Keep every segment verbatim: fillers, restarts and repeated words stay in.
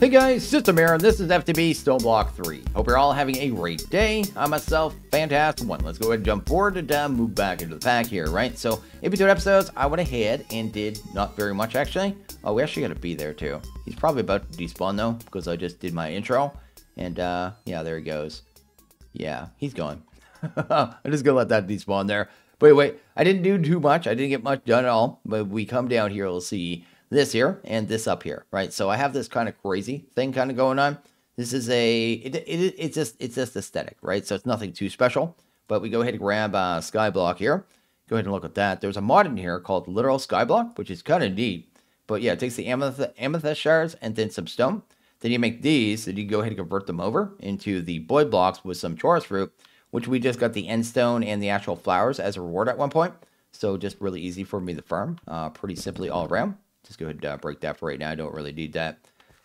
Hey guys, System here, and this is F T B Stoneblock three. Hope you're all having a great day. I myself, fantastic one. Let's go ahead and jump forward and uh, move back into the pack here, right? So, if you do episodes, I went ahead and did not very much, actually. Oh, we actually got to be there, too. He's probably about to despawn, though, because I just did my intro. And, uh, yeah, there he goes. Yeah, he's gone. I'm just going to let that despawn there. But wait, anyway, I didn't do too much. I didn't get much done at all. But we come down here, we'll see this here and this up here, right? So I have this kind of crazy thing kind of going on. This is a, it, it, it's just it's just aesthetic, right? So it's nothing too special, but we go ahead and grab uh, Skyblock here. Go ahead and look at that. There's a mod in here called Literal Skyblock, which is kind of neat. But yeah, it takes the amethyst, amethyst shards and then some stone. Then you make these, and you go ahead and convert them over into the void blocks with some chorus fruit, which we just got the end stone and the actual flowers as a reward at one point. So just really easy for me to farm, uh, pretty simply all around. Just go ahead and uh, break that for right now. I don't really need that.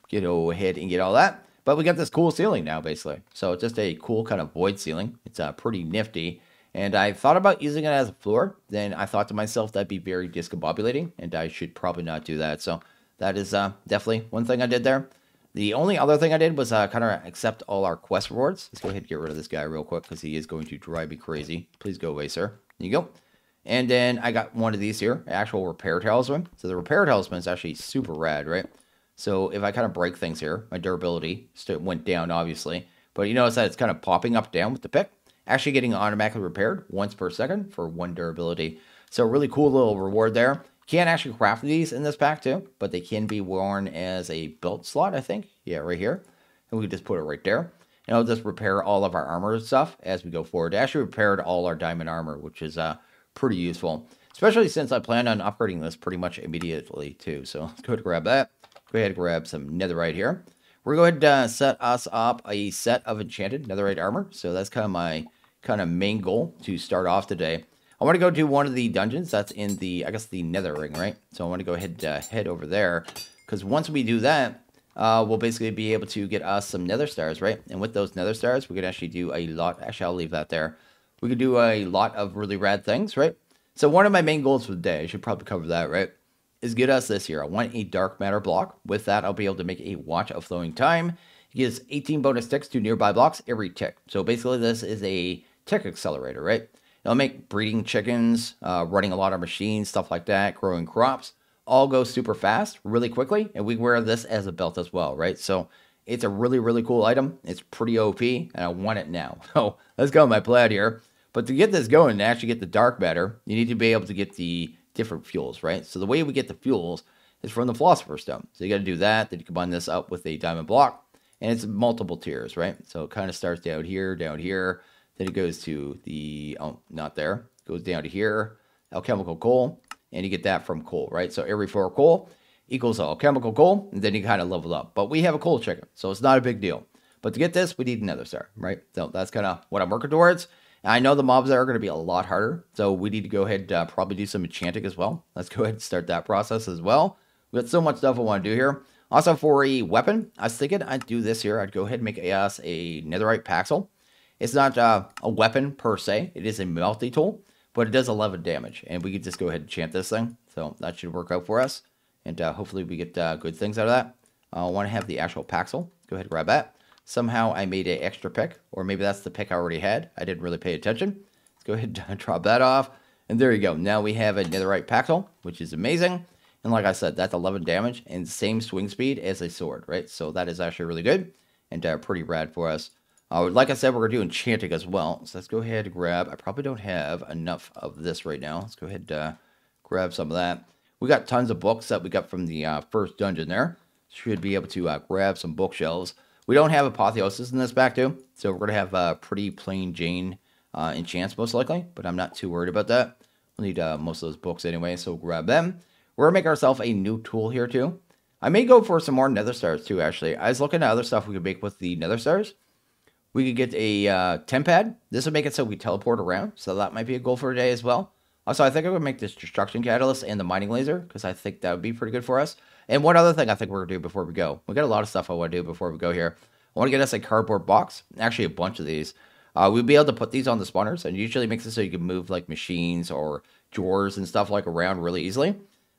Go ahead and get all that. But we got this cool ceiling now, basically. So it's just a cool kind of void ceiling. It's uh, pretty nifty. And I thought about using it as a floor. Then I thought to myself that'd be very discombobulating, and I should probably not do that. So that is uh, definitely one thing I did there. The only other thing I did was uh, kind of accept all our quest rewards. Let's go ahead and get rid of this guy real quick because he is going to drive me crazy. Please go away, sir. There you go. And then I got one of these here, actual repair talisman. So the repair talisman is actually super rad, right? So if I kind of break things here, my durability went down, obviously. But you notice that it's kind of popping up down with the pick. Actually getting automatically repaired once per second for one durability. So really cool little reward there. Can't actually craft these in this pack too, but they can be worn as a belt slot, I think. Yeah, right here. And we can just put it right there. And I'll just repair all of our armor and stuff as we go forward. I actually repaired all our diamond armor, which is... uh. pretty useful, especially since I plan on upgrading this pretty much immediately too. So let's go ahead and grab that. Go ahead and grab some netherite here. We're going to uh, set us up a set of enchanted netherite armor. So that's kind of my kind of main goal to start off today. I want to go do one of the dungeons that's in the, I guess, the nether ring, right? So I want to go ahead and uh, head over there because once we do that, uh, we'll basically be able to get us some nether stars, right? And with those nether stars, we can actually do a lot. Actually, I'll leave that there. We could do a lot of really rad things, right? So one of my main goals for the day, I should probably cover that, right, is get us this here. I want a dark matter block. With that, I'll be able to make a Watch of Flowing Time. It gives eighteen bonus ticks to nearby blocks every tick. So basically, this is a tick accelerator, right? It'll make breeding chickens, uh, running a lot of machines, stuff like that, growing crops. All go super fast, really quickly, and we wear this as a belt as well, right? So it's a really, really cool item. It's pretty O P, and I want it now. So let's go with my plaid here. But to get this going and actually get the dark matter, you need to be able to get the different fuels, right? So the way we get the fuels is from the Philosopher's Stone. So you got to do that. Then you combine this up with a diamond block, and it's multiple tiers, right? So it kind of starts down here, down here. Then it goes to the, oh, not there. It goes down to here, alchemical coal, and you get that from coal, right? So every four coal equals alchemical coal, and then you kind of level up. But we have a coal chicken, so it's not a big deal. But to get this, we need another star, right? So that's kind of what I'm working towards. I know the mobs are going to be a lot harder, so we need to go ahead and uh, probably do some enchanting as well. Let's go ahead and start that process as well. We've got so much stuff I want to do here. Also, for a weapon, I was thinking I'd do this here. I'd go ahead and make us a netherite paxel. It's not uh, a weapon per se. It is a multi-tool, but it does eleven damage, and we could just go ahead and enchant this thing. So that should work out for us. And uh, hopefully we get uh, good things out of that. Uh, I want to have the actual Paxel. Go ahead and grab that. Somehow I made an extra pick. Or maybe that's the pick I already had. I didn't really pay attention. Let's go ahead and drop that off. And there you go. Now we have a netherite Paxel, which is amazing. And like I said, that's eleven damage. And same swing speed as a sword, right? So that is actually really good. And uh, pretty rad for us. Uh, like I said, we're going to do enchanting as well. So let's go ahead and grab. I probably don't have enough of this right now. Let's go ahead and uh, grab some of that. We got tons of books that we got from the uh, first dungeon there. Should be able to uh, grab some bookshelves. We don't have Apotheosis in this pack too. So we're going to have a pretty plain Jane uh, enchants most likely. But I'm not too worried about that. We'll need uh, most of those books anyway. So grab them. We're going to make ourselves a new tool here too. I may go for some more nether stars too actually. I was looking at other stuff we could make with the nether stars. We could get a uh, temp pad. This would make it so we teleport around. So that might be a goal for today as well. Also, I think I'm going to make this Destruction Catalyst and the Mining Laser, because I think that would be pretty good for us. And one other thing I think we're going to do before we go. We got a lot of stuff I want to do before we go here. I want to get us a cardboard box. Actually, a bunch of these. Uh, we'll be able to put these on the spawners, and it usually makes it so you can move, like, machines or drawers and stuff, like, around really easily.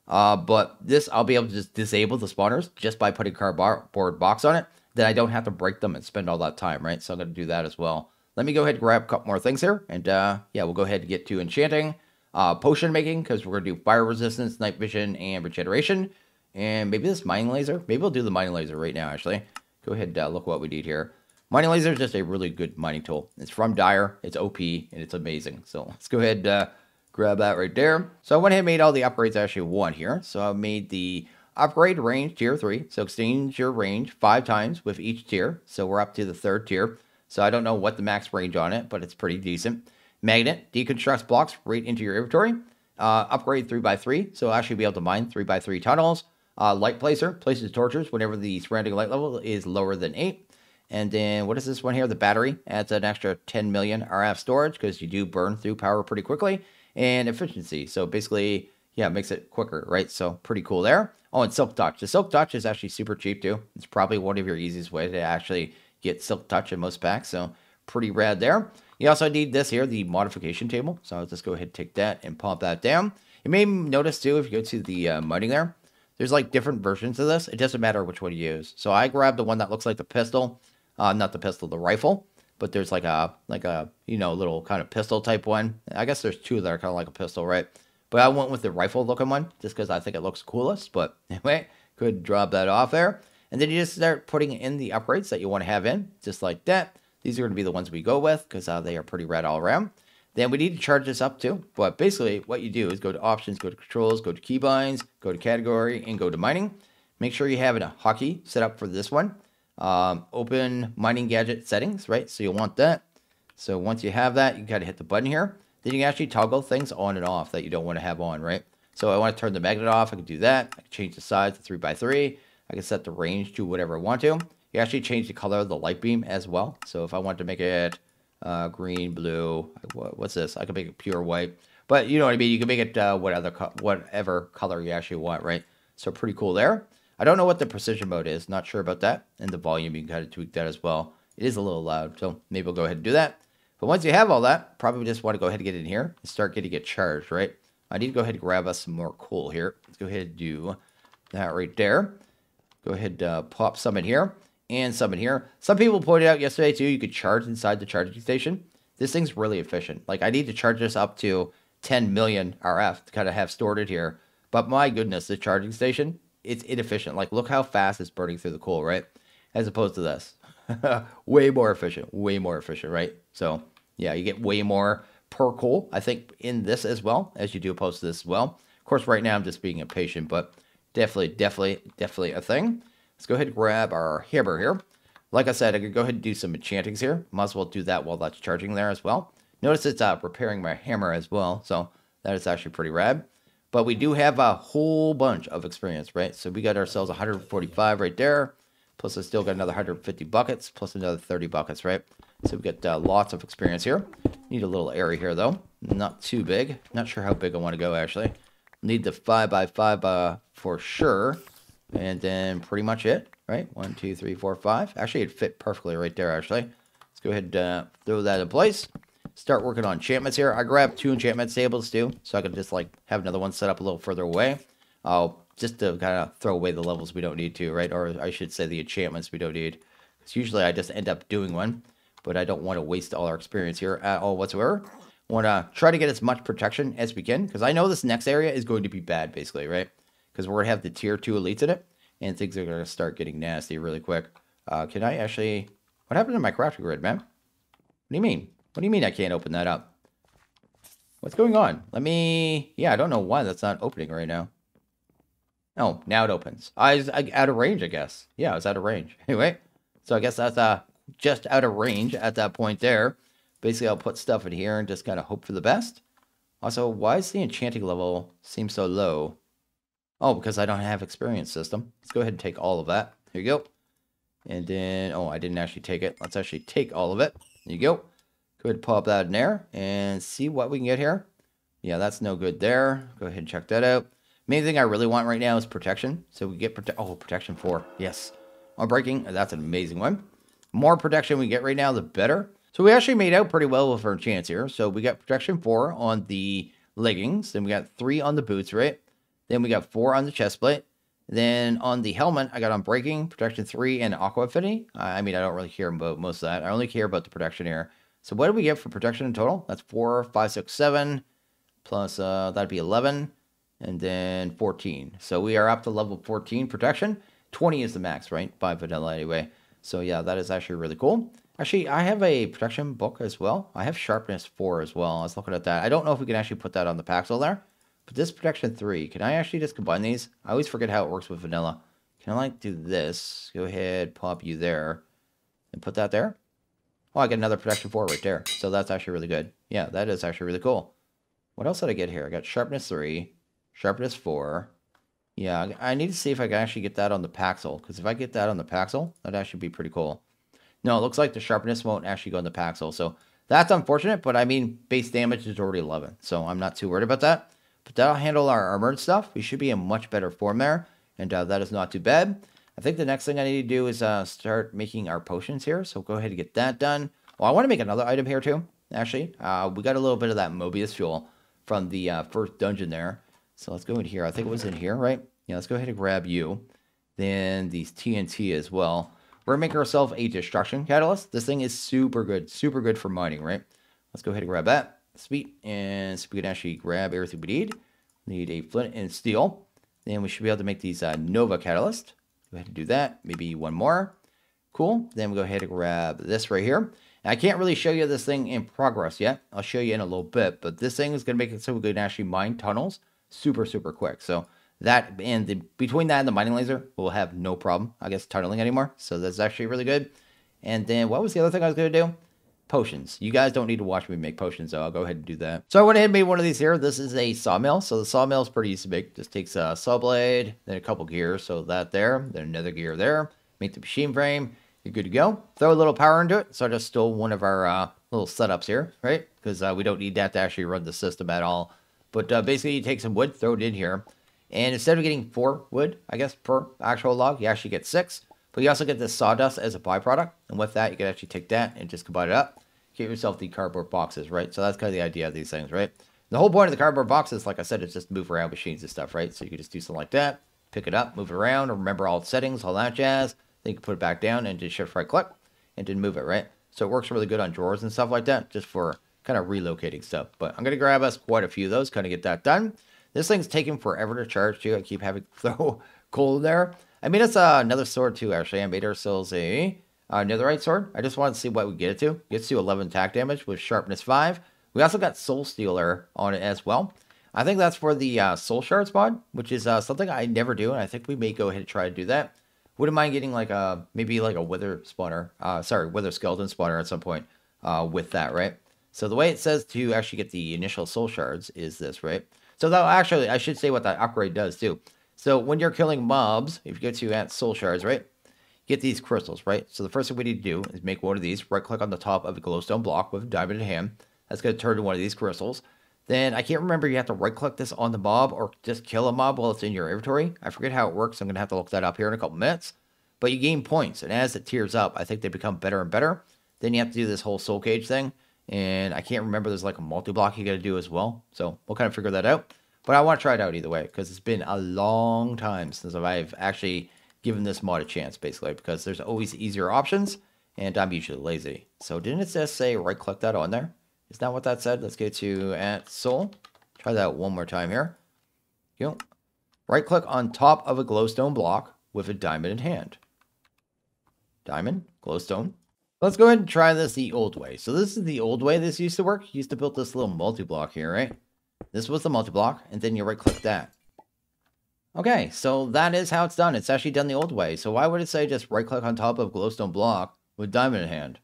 Uh, but this, I'll be able to just disable the spawners just by putting cardboard box on it. Then I don't have to break them and spend all that time, right? So I'm going to do that as well. Let me go ahead and grab a couple more things here. And uh, yeah, we'll go ahead and get to enchanting, uh, potion making, because we're going to do fire resistance, night vision, and regeneration. And maybe this mining laser. Maybe we'll do the mining laser right now, actually. Go ahead and uh, look what we need here. Mining laser is just a really good mining tool. It's from Dire, it's O P, and it's amazing. So let's go ahead and uh, grab that right there. So I went ahead and made all the upgrades I actually want here. So I made the upgrade range tier three. So extend your range five times with each tier. So we're up to the third tier. So I don't know what the max range on it, but it's pretty decent. Magnet deconstructs blocks right into your inventory. Uh, upgrade three by three. So I'll actually be able to mine three by three tunnels. Uh, light placer places torches whenever the surrounding light level is lower than eight. And then what is this one here? The battery adds an extra ten million R F storage because you do burn through power pretty quickly. And efficiency. So basically, yeah, it makes it quicker, right? So pretty cool there. Oh, and silk touch. The silk touch is actually super cheap too. It's probably one of your easiest ways to actually get silk touch in most packs. So pretty rad there. You also need this here, the modification table. So I'll just go ahead and take that and pop that down. You may notice too, if you go to the uh, mining there, there's like different versions of this. It doesn't matter which one you use. So I grabbed the one that looks like the pistol, uh, not the pistol, the rifle. But there's like a, like a, you know, little kind of pistol type one. I guess there's two that are kind of like a pistol, right? But I went with the rifle looking one just because I think it looks coolest. But anyway, could drop that off there. And then you just start putting in the upgrades that you want to have in, just like that. These are going to be the ones we go with because uh, they are pretty red all around. Then we need to charge this up too. But basically what you do is go to options, go to controls, go to keybinds, go to category, and go to mining. Make sure you have a hotkey set up for this one. Um, open mining gadget settings, right? So you'll want that. So once you have that, you gotta hit the button here. Then you can actually toggle things on and off that you don't want to have on, right? So I want to turn the magnet off. I can do that. I can change the size to three by three. I can set the range to whatever I want to. You actually change the color of the light beam as well. So if I want to make it uh, green, blue, what's this? I can make it pure white, but you know what I mean? You can make it uh, whatever, co whatever color you actually want, right? So pretty cool there. I don't know what the precision mode is. Not sure about that. And the volume, you can kind of tweak that as well. It is a little loud, so maybe we'll go ahead and do that. But once you have all that, probably just want to go ahead and get in here and start getting it charged, right? I need to go ahead and grab us some more coal here. Let's go ahead and do that right there. Go ahead and uh, pop some in here and some in here. Some people pointed out yesterday, too, you could charge inside the charging station. This thing's really efficient. Like, I need to charge this up to ten million R F to kind of have stored it here. But my goodness, the charging station... it's inefficient. Like, look how fast it's burning through the coal, right? As opposed to this. Way more efficient. Way more efficient, right? So, yeah, you get way more per coal, I think, in this as well, as you do opposed to this as well. Of course, right now, I'm just being impatient, but definitely, definitely, definitely a thing. Let's go ahead and grab our hammer here. Like I said, I could go ahead and do some enchantings here. Might as well do that while that's charging there as well. Notice it's uh, repairing my hammer as well, so that is actually pretty rad. But we do have a whole bunch of experience, right? So we got ourselves one hundred forty-five right there. Plus, I still got another one hundred fifty buckets, plus another thirty buckets, right? So we got uh, lots of experience here. Need a little area here, though. Not too big. Not sure how big I want to go, actually. Need the five by five uh, for sure. And then pretty much it, right? One, two, three, four, five. Actually, it'd fit perfectly right there, actually. Let's go ahead and uh, throw that in place. Start working on enchantments here. I grabbed two enchantment tables too, so I can just like have another one set up a little further away. Uh, just to kind of throw away the levels we don't need to, right? Or I should say the enchantments we don't need. Because usually I just end up doing one, but I don't want to waste all our experience here at all whatsoever. I want to try to get as much protection as we can, because I know this next area is going to be bad basically, right? Because we're going to have the tier two elites in it, and things are going to start getting nasty really quick. Uh, can I actually... what happened to my crafting grid, man? What do you mean? What do you mean I can't open that up? What's going on? Let me... yeah, I don't know why that's not opening right now. Oh, now it opens. I was I, out of range, I guess. Yeah, I was out of range. Anyway, so I guess that's uh, just out of range at that point there. Basically, I'll put stuff in here and just kind of hope for the best. Also, why does the enchanting level seem so low? Oh, because I don't have experience system. Let's go ahead and take all of that. Here you go. And then... oh, I didn't actually take it. Let's actually take all of it. There you go. Go ahead and pop that in there and see what we can get here. Yeah, that's no good there. Go ahead and check that out. Main thing I really want right now is protection. So we get prote- oh, protection four. Yes. Unbreaking. That's an amazing one. More protection we get right now, the better. So we actually made out pretty well with our chance here. So we got protection four on the leggings. Then we got three on the boots, right? Then we got four on the chest plate. Then on the helmet, I got on Breaking, Protection three, and Aqua Affinity. I mean, I don't really care about most of that. I only care about the Protection here. So what do we get for Protection in total? That's four, five, six, seven, plus uh, that'd be eleven, and then fourteen. So we are up to level fourteen Protection. twenty is the max, right? five Vanilla anyway. So yeah, that is actually really cool. Actually, I have a Protection book as well. I have Sharpness four as well. I was looking at that. I don't know if we can actually put that on the Paxel there. But this Protection three, can I actually just combine these? I always forget how it works with Vanilla. Can I, like, do this? Go ahead, pop you there, and put that there. Oh, I get another Protection four right there. So that's actually really good. Yeah, that is actually really cool. What else did I get here? I got Sharpness three, Sharpness four. Yeah, I need to see if I can actually get that on the Paxel, because if I get that on the Paxel, that'd actually be pretty cool. No, it looks like the Sharpness won't actually go on the Paxel, so that's unfortunate, but I mean, base damage is already eleven, so I'm not too worried about that. But that'll handle our armored stuff. We should be in much better form there. And uh, that is not too bad. I think the next thing I need to do is uh, start making our potions here. So go ahead and get that done. Well, I want to make another item here too, actually. Uh, we got a little bit of that Mobius fuel from the uh, first dungeon there. So let's go in here. I think it was in here, right? Yeah, let's go ahead and grab you. Then these T N T as well. We're going to make ourselves a Destruction Catalyst. This thing is super good. Super good for mining, right? Let's go ahead and grab that. Sweet, and so we can actually grab everything we need. Need a flint and steel. Then we should be able to make these uh, Nova Catalyst. Go ahead and do that. Maybe one more. Cool. Then we'll go ahead and grab this right here. Now, I can't really show you this thing in progress yet. I'll show you in a little bit. But this thing is going to make it so we can actually mine tunnels super, super quick. So that and the, between that and the mining laser, we'll have no problem, I guess, tunneling anymore. So that's actually really good. And then what was the other thing I was going to do? Potions. You guys don't need to watch me make potions, so I'll go ahead and do that. So I went ahead and made one of these here. This is a sawmill. So the sawmill is pretty easy to make. Just takes a saw blade, then a couple gears. So that there, then another gear there. Make the machine frame. You're good to go. Throw a little power into it. So I just stole one of our uh, little setups here, right? Because uh, we don't need that to actually run the system at all. But uh, basically, you take some wood, throw it in here. And instead of getting four wood, I guess, per actual log, you actually get six. But you also get this sawdust as a byproduct. And with that, you can actually take that and just combine it up. Get yourself the cardboard boxes, right? So that's kind of the idea of these things, right? The whole point of the cardboard boxes, like I said, is just move around machines and stuff, right? So you can just do something like that. Pick it up, move it around, remember all the settings, all that jazz. Then you can put it back down and just shift right click and then move it, right? So it works really good on drawers and stuff like that, just for kind of relocating stuff. But I'm going to grab us quite a few of those, kind of get that done. This thing's taking forever to charge, too. I keep having to throw coal there. I made us uh, another sword too, actually. I made ourselves a uh, netherite sword. I just wanted to see what we get it to. It gets to eleven attack damage with sharpness five. We also got Soul Stealer on it as well. I think that's for the uh, soul shards mod, which is uh, something I never do, and I think we may go ahead and try to do that. Wouldn't mind getting like a maybe like a wither spawner, uh, sorry, wither skeleton spawner at some point uh, with that, right? So the way it says to actually get the initial soul shards is this, right? So that actually, I should say what that upgrade does too. So when you're killing mobs, if you go to at soul shards, right, get these crystals, right? So the first thing we need to do is make one of these, right click on the top of a glowstone block with a diamond in hand. That's going to turn to one of these crystals. Then I can't remember, you have to right click this on the mob or just kill a mob while it's in your inventory. I forget how it works. I'm going to have to look that up here in a couple minutes. But you gain points, and as it tiers up, I think they become better and better. Then you have to do this whole soul cage thing. And I can't remember, there's like a multi-block you got to do as well. So we'll kind of figure that out. But I want to try it out either way, because it's been a long time since I've actually given this mod a chance, basically, because there's always easier options, and I'm usually lazy. So didn't it just say right-click that on there? Is that what that said? Let's go to at soul. Try that one more time here. Go. Right-click on top of a glowstone block with a diamond in hand. Diamond, glowstone. Let's go ahead and try this the old way. So this is the old way this used to work. You used to build this little multi-block here, right? This was the multi-block, and then you right-click that. Okay, so that is how it's done. It's actually done the old way. So why would it say just right-click on top of glowstone block with diamond in hand?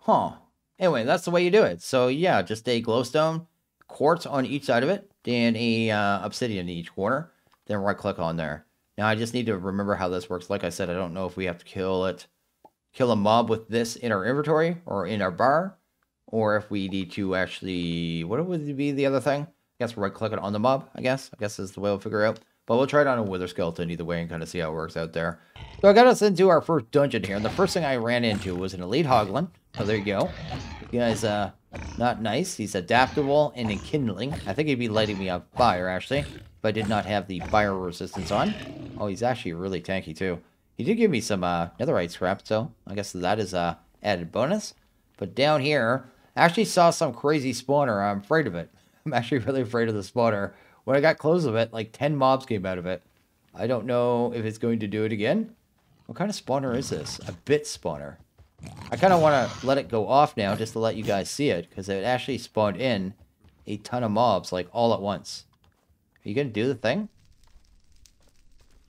Huh. Anyway, that's the way you do it. So yeah, just a glowstone, quartz on each side of it, then a uh, obsidian in each corner, then right-click on there. Now I just need to remember how this works. Like I said, I don't know if we have to kill it, kill a mob with this in our inventory or in our bar. Or if we need to actually, what would be the other thing? I guess right click it on the mob, I guess. I guess is the way we'll figure it out. But we'll try it on a wither skeleton either way and kind of see how it works out there. So I got us into our first dungeon here. And the first thing I ran into was an elite hoglin. So there you go. You guys, uh, not nice. He's adaptable and enkindling. I think he'd be lighting me on fire, actually. If but I did not have the fire resistance on. Oh, he's actually really tanky too. He did give me some uh, netherite scrap, so I guess that is a added bonus. But down here, I actually saw some crazy spawner. I'm afraid of it. I'm actually really afraid of the spawner. When I got close to it, like ten mobs came out of it. I don't know if it's going to do it again. What kind of spawner is this? A bit spawner. I kind of want to let it go off now just to let you guys see it, because it actually spawned in a ton of mobs, like, all at once. Are you going to do the thing?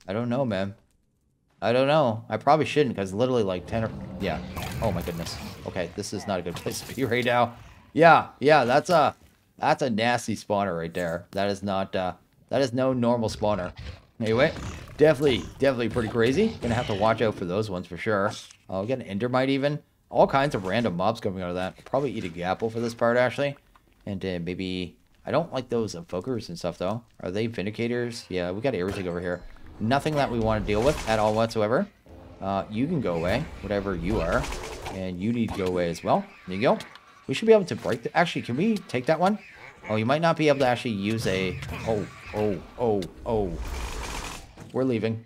I don't know, man. I don't know. I probably shouldn't, because literally, like, ten or... Yeah. Oh, my goodness. Okay, this is not a good place to be right now. Yeah, yeah, that's a... That's a nasty spawner right there. That is not... Uh, that is no normal spawner. Anyway, definitely, definitely pretty crazy. Gonna have to watch out for those ones for sure. I'll get an endermite even. All kinds of random mobs coming out of that. Probably eat a apple for this part, actually. And uh, maybe... I don't like those evokers and stuff, though. Are they vindicators? Yeah, we got everything over here. Nothing that we want to deal with at all whatsoever. Uh, you can go away, whatever you are. And you need to go away as well. There you go. We should be able to break the... Actually, can we take that one? Oh, you might not be able to actually use a... Oh, oh, oh, oh. We're leaving.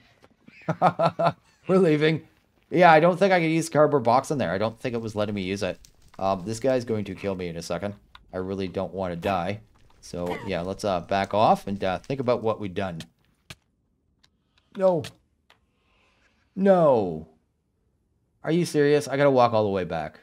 We're leaving. Yeah, I don't think I could use cardboard box in there. I don't think it was letting me use it. Um, this guy's going to kill me in a second. I really don't want to die. So, yeah, let's uh, back off and uh, think about what we've done. No. No. Are you serious? I got to walk all the way back.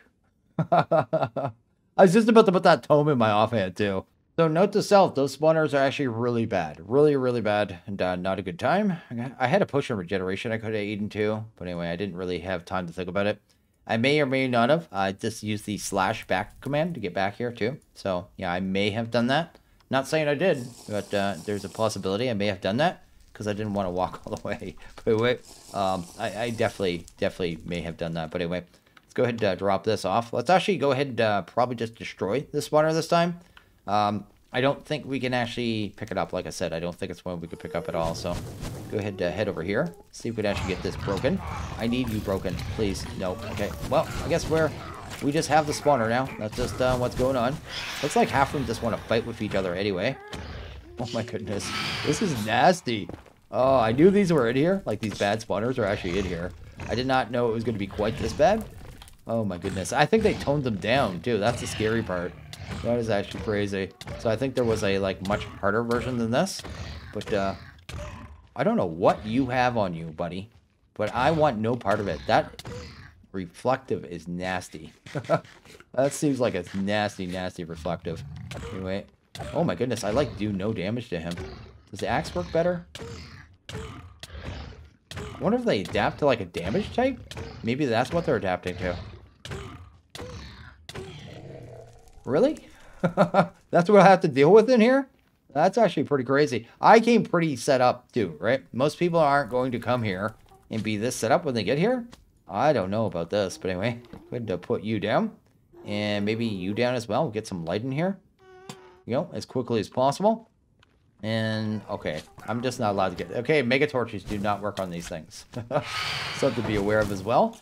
I was just about to put that tome in my offhand, too. So, note to self, those spawners are actually really bad. Really, really bad, and uh, not a good time. I had a potion regeneration I could have eaten, too. But anyway, I didn't really have time to think about it. I may or may not have. I uh, just used the slash back command to get back here, too. So, yeah, I may have done that. Not saying I did, but uh, there's a possibility I may have done that because I didn't want to walk all the way. But anyway, um, I, I definitely, definitely may have done that. But anyway, let's go ahead and uh, drop this off. Let's actually go ahead and uh, probably just destroy this spawner this time. Um, I don't think we can actually pick it up. Like I said, I don't think it's one we could pick up at all. So go ahead and uh, head over here. See if we can actually get this broken. I need you broken, please. No. Okay. Well, I guess we're... We just have the spawner now. That's just uh, what's going on. Looks like half of them just want to fight with each other anyway. Oh my goodness. This is nasty. Oh, I knew these were in here. Like, these bad spawners are actually in here. I did not know it was going to be quite this bad. Oh my goodness. I think they toned them down, too. That's the scary part. That is actually crazy. So I think there was a, like, much harder version than this. But, uh... I don't know what you have on you, buddy. But I want no part of it. That... Reflective is nasty. That seems like it's nasty, nasty reflective. Anyway. Oh my goodness, I like do no damage to him. Does the axe work better? I wonder if they adapt to like a damage type? Maybe that's what they're adapting to. Really? That's what I have to deal with in here? That's actually pretty crazy. I came pretty set up too, right? Most people aren't going to come here and be this set up when they get here. I don't know about this, but anyway, we're going to put you down. And maybe you down as well. We'll get some light in here. You know, as quickly as possible. And, okay, I'm just not allowed to get... Okay, mega torches do not work on these things. Something to be aware of as well.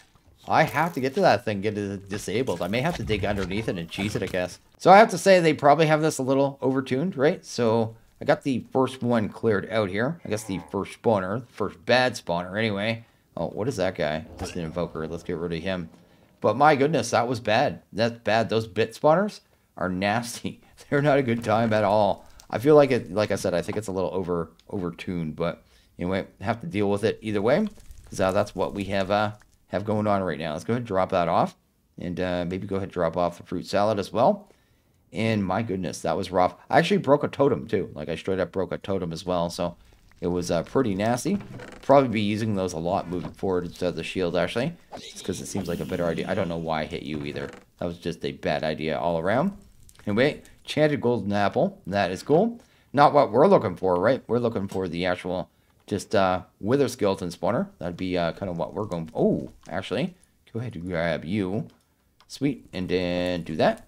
I have to get to that thing, get it disabled. I may have to dig underneath it and cheese it, I guess. So I have to say they probably have this a little overtuned, right? So I got the first one cleared out here. I guess the first spawner, first bad spawner anyway. Oh, what is that guy? Just an invoker. Let's get rid of him. But my goodness, that was bad. That's bad. Those bit spawners are nasty. They're not a good time at all. I feel like it, like I said, I think it's a little over overtuned, but anyway, have to deal with it either way. Because uh, that's what we have uh, have going on right now. Let's go ahead and drop that off. And uh, maybe go ahead and drop off the fruit salad as well. And my goodness, that was rough. I actually broke a totem too. Like I straight up broke a totem as well, so... It was uh, pretty nasty. Probably be using those a lot moving forward instead of the shield, actually. Just because it seems like a better idea. I don't know why I hit you either. That was just a bad idea all around. Anyway, enchanted golden apple. That is cool. Not what we're looking for, right? We're looking for the actual just uh, wither skeleton spawner. That'd be uh, kind of what we're going for. Oh, actually, go ahead and grab you. Sweet. And then do that.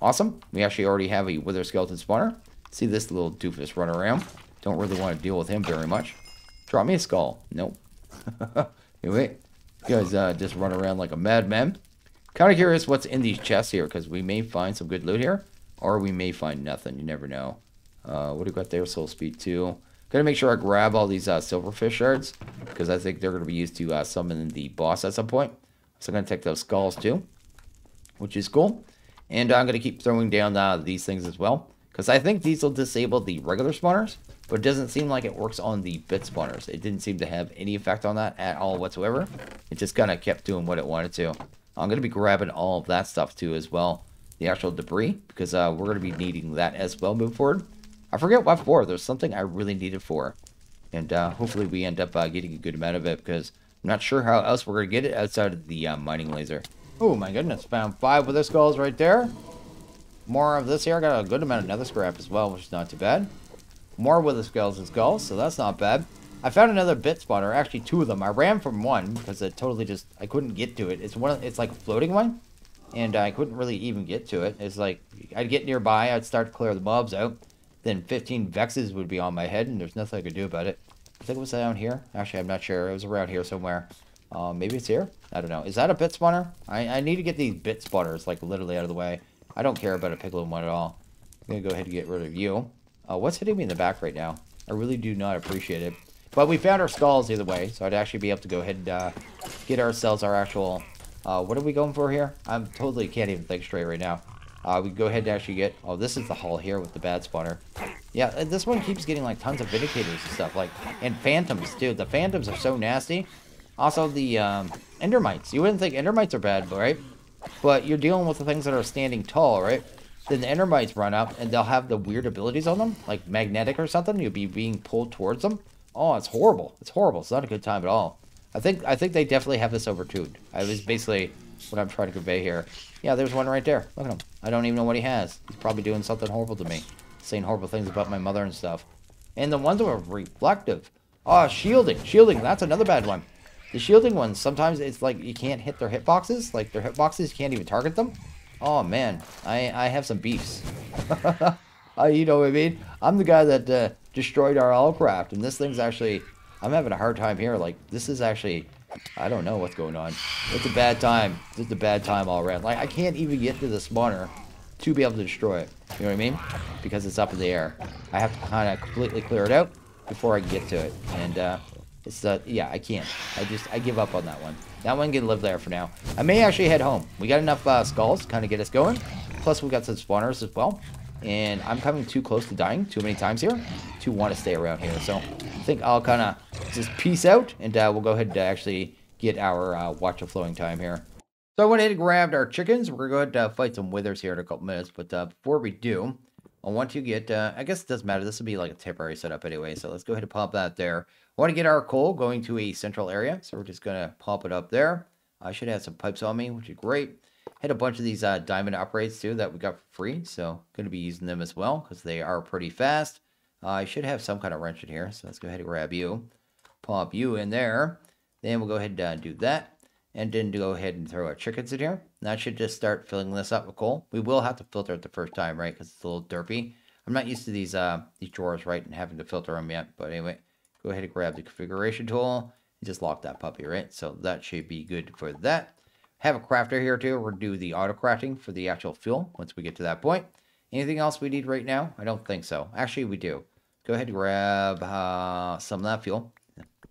Awesome. We actually already have a wither skeleton spawner. See this little doofus run around. Don't really want to deal with him very much. Draw me a skull. Nope. Anyway, you guys uh, just run around like a madman. Kind of curious what's in these chests here, because we may find some good loot here, or we may find nothing. You never know. Uh, what do we got there? Soul Speed two. Gonna make sure I grab all these uh, Silverfish Shards, because I think they're gonna be used to uh, summon the boss at some point. So I'm gonna take those skulls too, which is cool. And I'm gonna keep throwing down uh, these things as well, because I think these will disable the regular spawners, but it doesn't seem like it works on the bit spawners. It didn't seem to have any effect on that at all whatsoever. It just kind of kept doing what it wanted to. I'm gonna be grabbing all of that stuff too as well, the actual debris, because uh, we're gonna be needing that as well moving forward. I forget what for. There's something I really needed for. And uh, hopefully we end up uh, getting a good amount of it, because I'm not sure how else we're going to get it outside of the uh, mining laser. Oh my goodness, found five of those skulls right there. More of this here. I got a good amount of nether scrap as well, which is not too bad. More with the skulls and skulls, so that's not bad. I found another bit spawner, actually two of them. I ran from one because it totally just, I couldn't get to it. It's one. It's like a floating one, and I couldn't really even get to it. It's like, I'd get nearby, I'd start to clear the mobs out. Then fifteen vexes would be on my head, and there's nothing I could do about it. I think it was down here. Actually, I'm not sure. It was around here somewhere. Uh, maybe it's here? I don't know. Is that a bit spawner? I, I need to get these bit spawners, like, literally out of the way. I don't care about a piglin one at all. I'm going to go ahead and get rid of you. Uh, what's hitting me in the back right now? I really do not appreciate it. But we found our skulls either way, so I'd actually be able to go ahead and uh, get ourselves our actual... Uh, what are we going for here? I totally can't even think straight right now. Uh, we go ahead and actually get... Oh, this is the hall here with the bad spawner. Yeah, and this one keeps getting, like, tons of vindicators and stuff. Like, and phantoms, dude. The phantoms are so nasty. Also, the um, endermites. You wouldn't think endermites are bad, right? But you're dealing with the things that are standing tall, right? Then the endermites run up, and they'll have the weird abilities on them. Like, magnetic or something. You'll be being pulled towards them. Oh, it's horrible. It's horrible. It's not a good time at all. I think, I think they definitely have this overtuned. I was basically... what I'm trying to convey here. Yeah, there's one right there. Look at him. I don't even know what he has. He's probably doing something horrible to me. Saying horrible things about my mother and stuff. And the ones that are reflective. Oh, shielding. Shielding. That's another bad one. The shielding ones, sometimes it's like you can't hit their hitboxes. Like, their hitboxes, you can't even target them. Oh, man. I, I have some beefs. uh, you know what I mean? I'm the guy that uh, destroyed our Allcraft. And this thing's actually... I'm having a hard time here. Like, this is actually... I don't know what's going on. It's a bad time. It's a bad time all around. Like, I can't even get to the spawner to be able to destroy it. You know what I mean? Because it's up in the air. I have to kind of completely clear it out before I can get to it. And, uh, it's, uh, yeah, I can't. I just, I give up on that one. That one can live there for now. I may actually head home. We got enough, uh, skulls to kind of get us going. Plus, we got some spawners as well. And I'm coming too close to dying too many times here to want to stay around here. So I think I'll kind of just peace out, and uh, we'll go ahead and actually get our uh, Watch of Flowing Time here. So I went ahead and grabbed our chickens. We're going to go ahead and fight some withers here in a couple minutes. But uh, before we do, I want to get, uh, I guess it doesn't matter. This will be like a temporary setup anyway. So let's go ahead and pop that there. I want to get our coal going to a central area. So we're just going to pop it up there. I should have some pipes on me, which is great. Had a bunch of these uh, diamond upgrades too that we got for free, so going to be using them as well because they are pretty fast. Uh, I should have some kind of wrench in here, so let's go ahead and grab you, pop you in there. Then we'll go ahead and uh, do that, and then go ahead and throw our chickens in here. And that should just start filling this up with coal. We will have to filter it the first time, right? Because it's a little derpy. I'm not used to these uh, these drawers, right, and having to filter them yet. But anyway, go ahead and grab the configuration tool and just lock that puppy, right? So that should be good for that. Have a crafter here too. We're gonna do the auto crafting for the actual fuel once we get to that point. Anything else we need right now? I don't think so. Actually, we do. Go ahead and grab uh, some of that fuel.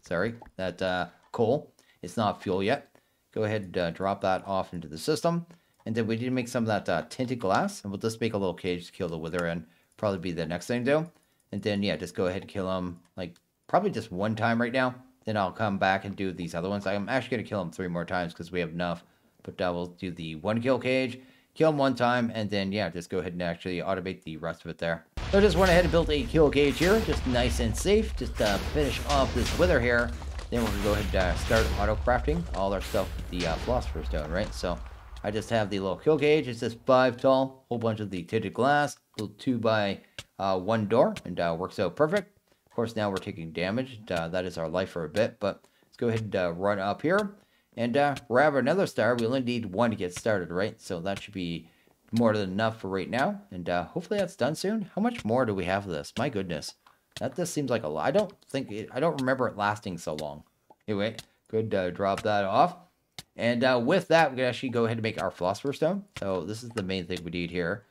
Sorry, that uh, coal. It's not fuel yet. Go ahead and uh, drop that off into the system. And then we need to make some of that uh, tinted glass. And we'll just make a little cage to kill the wither in. Probably be the next thing to do. And then, yeah, just go ahead and kill them. Like, probably just one time right now. Then I'll come back and do these other ones. I'm actually going to kill them three more times because we have enough. But uh, we'll do the one kill cage, kill him one time, and then, yeah, just go ahead and actually automate the rest of it there. So I just went ahead and built a kill cage here, just nice and safe, just to uh, finish off this wither here. Then we're going to go ahead and uh, start auto-crafting all our stuff with the uh, Philosopher's Stone, right? So I just have the little kill cage. It's just five tall, whole bunch of the tinted glass, little two by uh, one door, and uh, works out perfect. Of course, now we're taking damage. And, uh, that is our life for a bit, but let's go ahead and uh, run up here. And uh, grab another star. We only need one to get started, right? So that should be more than enough for right now. And uh, hopefully that's done soon. How much more do we have of this? My goodness. That just seems like a lot. I don't think, it, I don't remember it lasting so long. Anyway, good uh, drop that off. And uh, with that, we can actually go ahead and make our Philosopher's Stone. So this is the main thing we need here.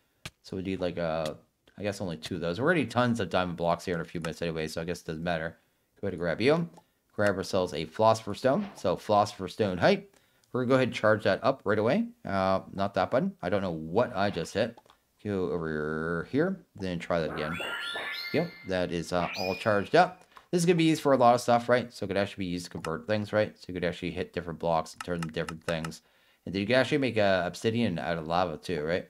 So we need like a, I guess only two of those. We're already tons of diamond blocks here in a few minutes anyway, so I guess it doesn't matter. Go ahead and grab you. Grab ourselves a Philosopher's Stone. So Philosopher's Stone height. We're going to go ahead and charge that up right away. Uh, not that button. I don't know what I just hit. Go over here. Then try that again. Yep, that is uh, all charged up. This is going to be used for a lot of stuff, right? So it could actually be used to convert things, right? So you could actually hit different blocks and turn them different things. And then you can actually make a obsidian out of lava too, right?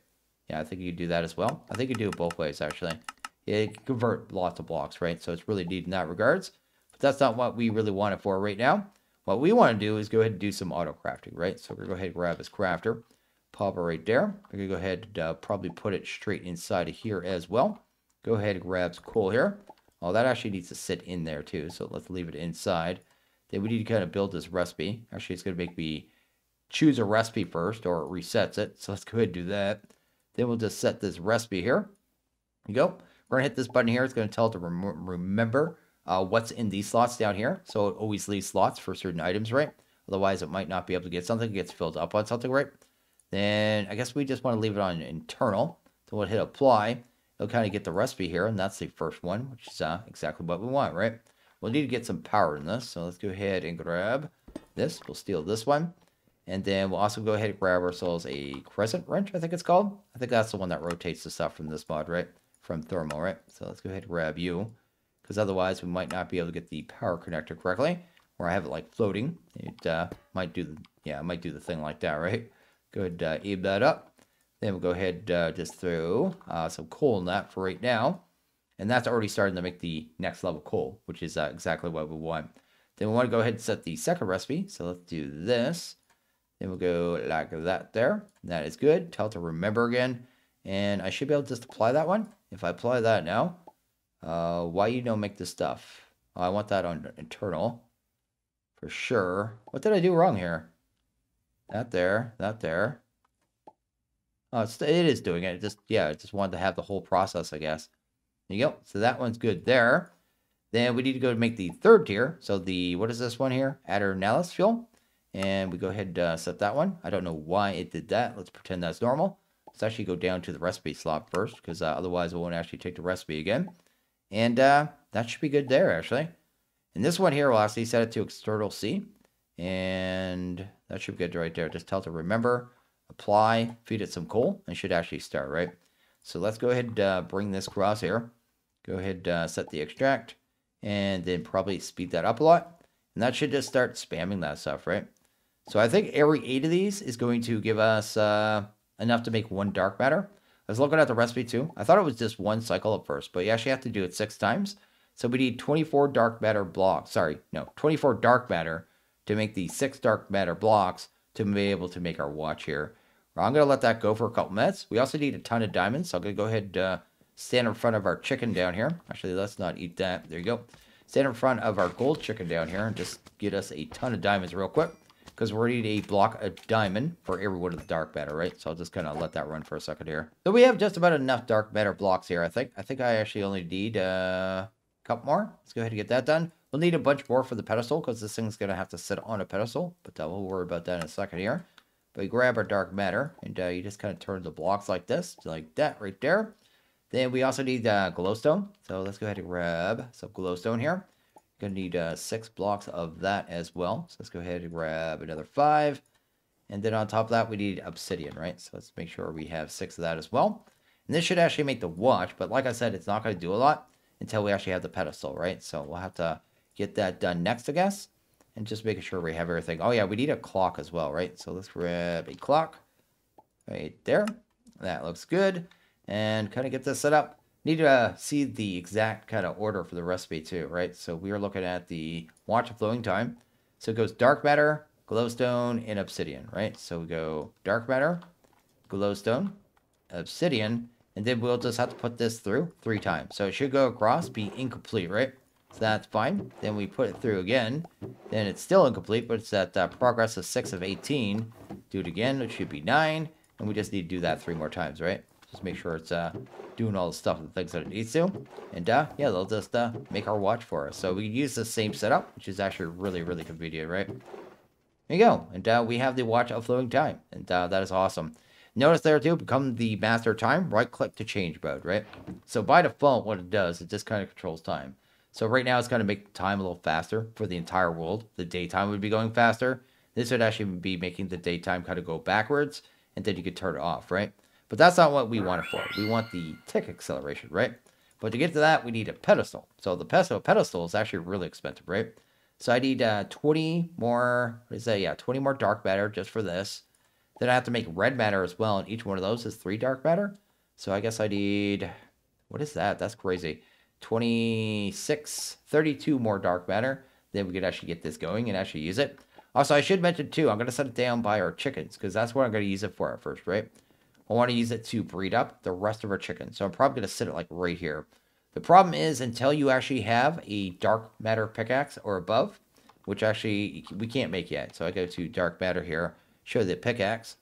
Yeah, I think you could do that as well. I think you do it both ways, actually. It can convert lots of blocks, right? So it's really neat in that regards. But that's not what we really want it for right now. What we want to do is go ahead and do some auto crafting, right? So we're going to go ahead and grab this crafter. Pop it right there. We're going to go ahead and uh, probably put it straight inside of here as well. Go ahead and grab some coal here. Oh, that actually needs to sit in there too. So let's leave it inside. Then we need to kind of build this recipe. Actually, it's going to make me choose a recipe first, or it resets it. So let's go ahead and do that. Then we'll just set this recipe here. There you go. We're going to hit this button here. It's going to tell it to rem remember uh, what's in these slots down here. So it always leaves slots for certain items, right? Otherwise, it might not be able to get something. It gets filled up on something, right? Then I guess we just want to leave it on internal. So we'll hit apply. It'll kind of get the recipe here. And that's the first one, which is uh, exactly what we want, right? We'll need to get some power in this. So let's go ahead and grab this. We'll steal this one. And then we'll also go ahead and grab ourselves a crescent wrench, I think it's called. I think that's the one that rotates the stuff from this mod, right? From thermal, right? So let's go ahead and grab you. Because otherwise we might not be able to get the power connector correctly. Or I have it like floating. It uh, might do the, yeah, it might do the thing like that, right? Go ahead and uh, aim that up. Then we'll go ahead and uh, just throw uh, some coal in that for right now. And that's already starting to make the next level coal, which is uh, exactly what we want. Then we want to go ahead and set the second recipe. So let's do this. Then we'll go like that there. That is good. Tell it to remember again. And I should be able to just apply that one. If I apply that now, uh, why you don't make this stuff? Oh, I want that on internal for sure. What did I do wrong here? That there, that there. Oh, it's, it is doing it. It just, yeah, I just wanted to have the whole process, I guess. There you go. So that one's good there. Then we need to go to make the third tier. So the, what is this one here? Adernalis fuel. And we go ahead and uh, set that one. I don't know why it did that. Let's pretend that's normal. Let's actually go down to the recipe slot first, because uh, otherwise it won't actually take the recipe again. And uh, that should be good there, actually. And this one here, we'll actually set it to external C. And that should be good right there. Just tell it to remember, apply, feed it some coal, and it should actually start, right? So let's go ahead and uh, bring this across here. Go ahead and uh, set the extract, and then probably speed that up a lot. And that should just start spamming that stuff, right? So I think every eight of these is going to give us uh, enough to make one dark matter. I was looking at the recipe too. I thought it was just one cycle at first, but you actually have to do it six times. So we need twenty-four dark matter blocks. Sorry, no, twenty-four dark matter to make the six dark matter blocks to be able to make our watch here. I'm going to let that go for a couple minutes. We also need a ton of diamonds. So I'm going to go ahead and uh, stand in front of our chicken down here. Actually, let's not eat that. There you go. Stand in front of our gold chicken down here and just get us a ton of diamonds real quick. Because we're going to need a block of diamond for every one of the dark matter, right? So I'll just kind of let that run for a second here. So we have just about enough dark matter blocks here, I think. I think I actually only need uh, a couple more. Let's go ahead and get that done. We'll need a bunch more for the pedestal because this thing's going to have to sit on a pedestal. But uh, we'll worry about that in a second here. But we grab our dark matter and uh, you just kind of turn the blocks like this, like that right there. Then we also need uh, glowstone. So let's go ahead and grab some glowstone here. Gonna need uh, six blocks of that as well. So let's go ahead and grab another five. And then on top of that, we need obsidian, right? So let's make sure we have six of that as well. And this should actually make the watch, but like I said, it's not gonna do a lot until we actually have the pedestal, right? So we'll have to get that done next, I guess. And just making sure we have everything. Oh yeah, we need a clock as well, right? So let's grab a clock right there. That looks good. And kind of get this set up. Need to uh, see the exact kind of order for the recipe too, right? So we are looking at the Watch of Flowing Time. So it goes dark matter, glowstone, and obsidian, right? So we go dark matter, glowstone, obsidian, and then we'll just have to put this through three times. So it should go across, be incomplete, right? So that's fine. Then we put it through again. Then it's still incomplete, but it's at uh, progress of six of eighteen. Do it again, it should be nine. And we just need to do that three more times, right? Just make sure it's uh, doing all the stuff and things that it needs to. And uh, yeah, they'll just uh, make our watch for us. So we use the same setup, which is actually really, really convenient, right? There you go. And uh, we have the Watch of Flowing Time. And uh, that is awesome. Notice there too, become the master of time, right click to change mode, right? So by default, what it does, it just kind of controls time. So right now it's going to make time a little faster for the entire world. The daytime would be going faster. This would actually be making the daytime kind of go backwards, and then you could turn it off, right? But that's not what we want it for. We want the tick acceleration, right? But to get to that, we need a pedestal. So the pedestal, pedestal is actually really expensive, right? So I need uh, twenty more, what is that? Yeah, twenty more dark matter just for this. Then I have to make red matter as well, and each one of those is three dark matter. So I guess I need, what is that? That's crazy. twenty-six, thirty-two more dark matter. Then we could actually get this going and actually use it. Also, I should mention too, I'm going to set it down by our chickens, because that's what I'm going to use it for at first, right? I want to use it to breed up the rest of our chickens. So I'm probably going to set it like right here. The problem is, until you actually have a dark matter pickaxe or above, which actually we can't make yet. So I go to dark matter here, show the pickaxe.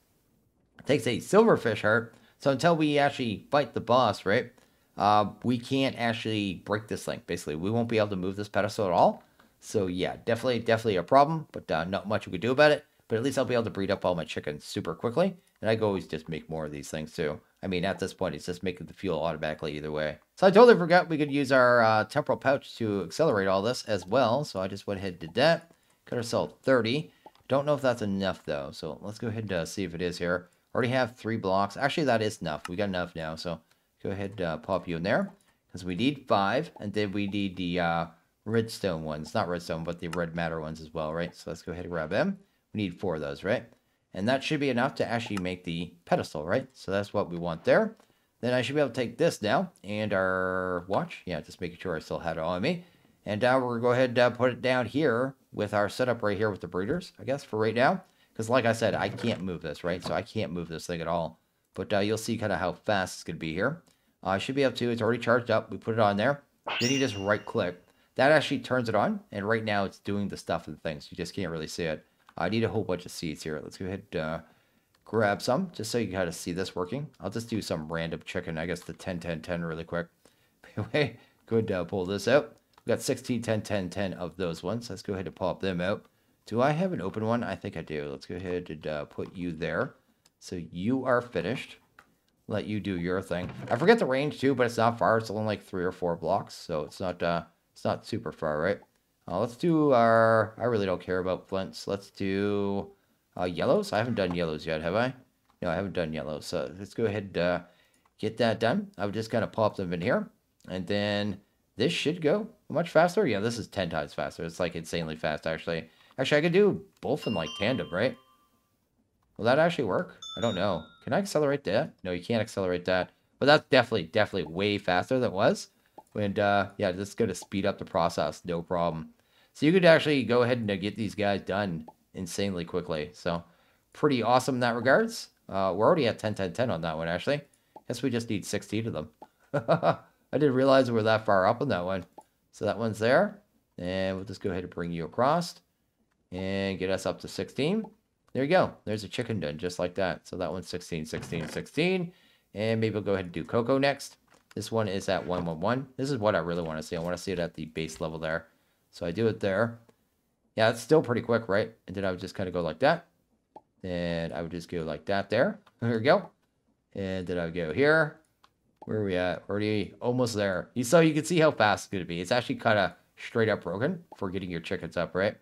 It takes a silverfish heart. So until we actually fight the boss, right? Uh, we can't actually break this link, basically. We won't be able to move this pedestal at all. So yeah, definitely, definitely a problem, but uh, not much we could do about it. But at least I'll be able to breed up all my chickens super quickly. And I can always just make more of these things too. I mean, at this point, it's just making the fuel automatically either way. So I totally forgot we could use our uh, temporal pouch to accelerate all this as well. So I just went ahead and did that. Got ourselves thirty. Don't know if that's enough though. So let's go ahead and uh, see if it is here. Already have three blocks. Actually, that is enough. We got enough now. So go ahead and uh, pop you in there. Because we need five. And then we need the uh, redstone ones. Not redstone, but the red matter ones as well, right? So let's go ahead and grab them. We need four of those, right? And that should be enough to actually make the pedestal, right? So that's what we want there. Then I should be able to take this now and our watch. Yeah, just making sure I still had it on me. And now we're going to go ahead and uh, put it down here with our setup right here with the breeders, I guess, for right now. Because like I said, I can't move this, right? So I can't move this thing at all. But uh, you'll see kind of how fast it's going to be here. I uh, should be able to. It's already charged up. We put it on there. Then you just right click. That actually turns it on. And right now it's doing the stuff and things. You just can't really see it. I need a whole bunch of seeds here. Let's go ahead and uh, grab some, just so you can kind of see this working. I'll just do some random chicken, I guess the ten, ten, ten really quick. Anyway, good uh, pull this out. We've got sixteen, ten, ten, ten of those ones. Let's go ahead and pop them out. Do I have an open one? I think I do. Let's go ahead and uh, put you there. So you are finished. Let you do your thing. I forget the range too, but it's not far. It's only like three or four blocks, so it's not uh, it's not super far, right? Uh, let's do our, I really don't care about flints. Let's do uh, yellows. I haven't done yellows yet, have I? No, I haven't done yellows. So let's go ahead and uh, get that done. I've just kind of popped them in here. And then this should go much faster. Yeah, this is ten times faster. It's like insanely fast, actually. Actually, I could do both in like tandem, right? Will that actually work? I don't know. Can I accelerate that? No, you can't accelerate that. But that's definitely, definitely way faster than it was. And uh, yeah, this is going to speed up the process, no problem. So you could actually go ahead and get these guys done insanely quickly. So pretty awesome in that regards. Uh, we're already at ten, ten, ten on that one, actually. Guess we just need sixteen of them. I didn't realize we were that far up on that one. So that one's there. And we'll just go ahead and bring you across. And get us up to sixteen. There you go. There's a chicken done just like that. So that one's sixteen, sixteen, sixteen. And maybe we'll go ahead and do cocoa next. This one is at one eleven. This is what I really want to see. I want to see it at the base level there. So I do it there. Yeah, it's still pretty quick, right? And then I would just kind of go like that. And I would just go like that there. There we go. And then I would go here. Where are we at? Already almost there. So you can see how fast it's going to be. It's actually kind of straight up broken for getting your chickens up, right?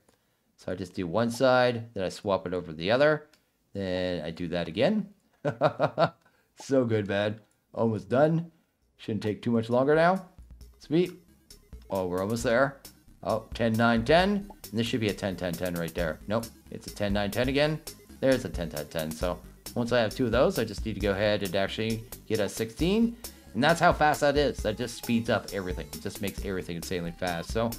So I just do one side. Then I swap it over the other. Then I do that again. So good, man. Almost done. Shouldn't take too much longer now. Sweet. Oh, we're almost there. Oh, ten, nine, ten. And this should be a ten, ten, ten right there. Nope. It's a ten, nine, ten again. There's a ten, ten, ten. So once I have two of those, I just need to go ahead and actually get a sixteen. And that's how fast that is. That just speeds up everything. It just makes everything insanely fast. So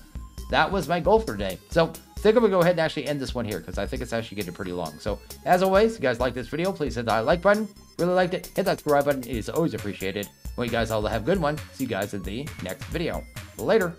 that was my goal for today. So I think I'm going to go ahead and actually end this one here, because I think it's actually getting pretty long. So as always, if you guys like this video, please hit that like button. Really liked it. Hit that subscribe button. It is always appreciated. Well, you guys all have a good one. See you guys in the next video. Later.